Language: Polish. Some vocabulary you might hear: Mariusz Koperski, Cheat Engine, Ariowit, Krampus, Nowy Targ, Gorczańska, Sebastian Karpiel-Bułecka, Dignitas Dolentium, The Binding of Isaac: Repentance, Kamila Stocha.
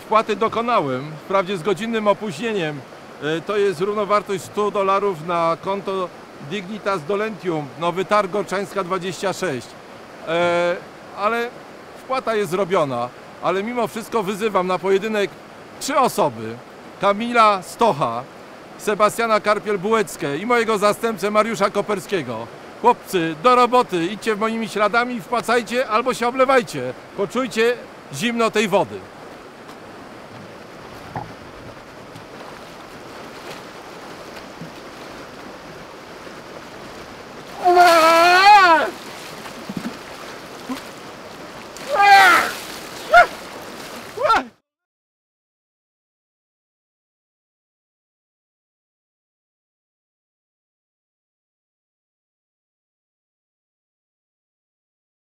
Wpłaty dokonałem, wprawdzie z godzinnym opóźnieniem. To jest równowartość $100 na konto Dignitas Dolentium, Nowy Targ, Gorczańska 26. Ale wpłata jest zrobiona, ale mimo wszystko wyzywam na pojedynek 3 osoby. Kamila Stocha, Sebastiana Karpiel-Bułeckę i mojego zastępcę Mariusza Koperskiego. Chłopcy, do roboty, idźcie moimi śladami, wpłacajcie albo się oblewajcie. Poczujcie zimno tej wody.